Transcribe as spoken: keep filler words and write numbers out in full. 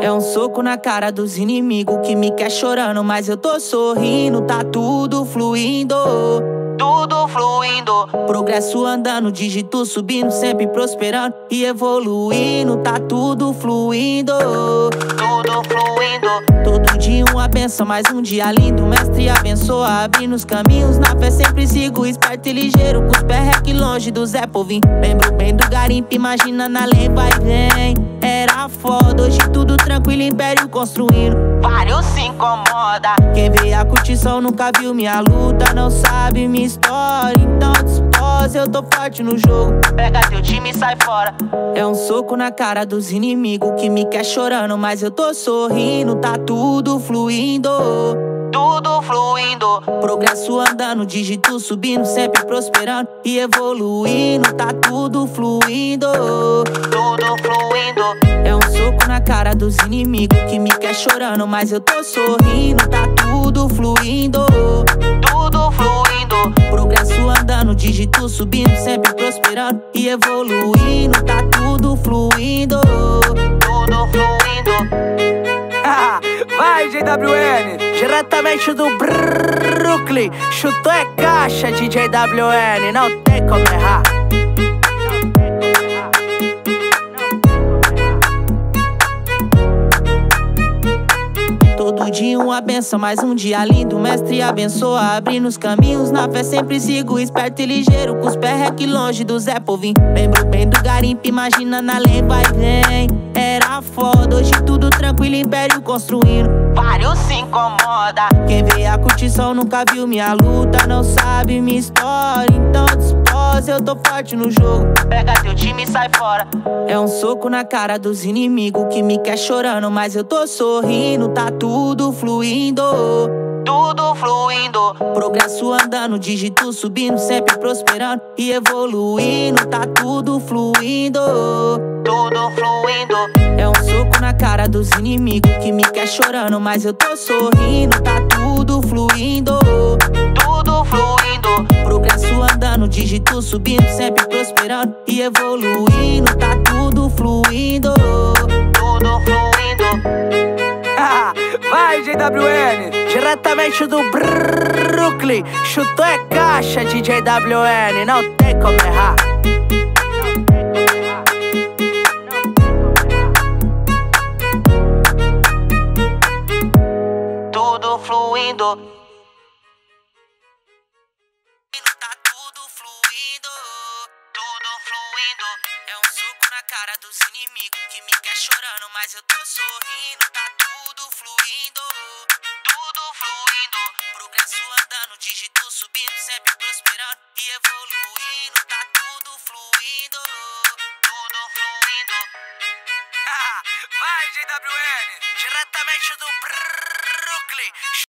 É um soco na cara dos inimigos que me quer chorando, mas eu tô sorrindo, tá tudo fluindo, tudo fluindo. Progresso andando, dígito subindo, sempre prosperando e evoluindo, tá tudo fluindo, tudo fluindo. Todo dia uma benção, mais um dia lindo, mestre abençoa, abrindo os caminhos, na fé sempre sigo, esperto e ligeiro, com os pés aqui longe do Zé Povim. Lembro bem do garimpo, imagina na lei, vai e vem. Era foda, hoje tudo tranquilo, império construindo, vários se incomoda. Quem vê a curtição nunca viu minha luta, não sabe minha história. Então dispose, eu tô forte no jogo, pega teu time e sai fora. É um soco na cara dos inimigos que me quer chorando, mas eu tô sorrindo, tá tudo fluindo, tudo fluindo. Progresso andando, dígito subindo, sempre prosperando e evoluindo, tá tudo fluindo, tudo fluindo. É um soco na cara dos inimigos que me quer chorando, mas eu tô sorrindo, tá tudo fluindo, tudo fluindo. Progresso andando, dígito subindo, sempre prosperando e evoluindo, tá tudo fluindo, tudo fluindo. Ah, vai J W N, diretamente do Brooklyn, chutou é caixa de J W N, não tem como errar. Todo dia uma benção, mais um dia lindo, mestre abençoa, abrindo os caminhos, na fé sempre sigo, esperto e ligeiro, com os pés aqui longe do Zé Povim. Lembro bem do garimpo, imagina na lei, vai e vem. Era foda, hoje tudo tranquilo, império construindo, vários se incomoda. Quem vê a curtição nunca viu minha luta, não sabe minha história. Então dispose, eu tô forte no jogo, pega teu time e sai fora. É um soco na cara dos inimigos que me quer chorando, mas eu tô sorrindo, tá tudo fluindo, tudo fluindo. Progresso andando, dígito subindo, sempre prosperando e evoluindo, tá tudo fluindo, tudo fluindo. É um soco na cara dos inimigos que me quer chorando, mas eu tô sorrindo, tá tudo fluindo, tudo fluindo. Progresso andando, dígito subindo, sempre prosperando e evoluindo, tá tudo fluindo, tudo fluindo. Ah, vai J W N, diretamente do Brooklyn, chutou é caixa de J W N, não tem como errar. Tudo fluindo, tá tudo fluindo, tudo fluindo. É um soco na cara dos inimigos que me quer chorando, mas eu tô sorrindo, tá tudo fluindo, tudo fluindo. Progresso andando, dígito subindo, sempre prosperando e evoluindo, tá tudo fluindo, tudo fluindo. Ah, vai J W N, diretamente do Brooklyn.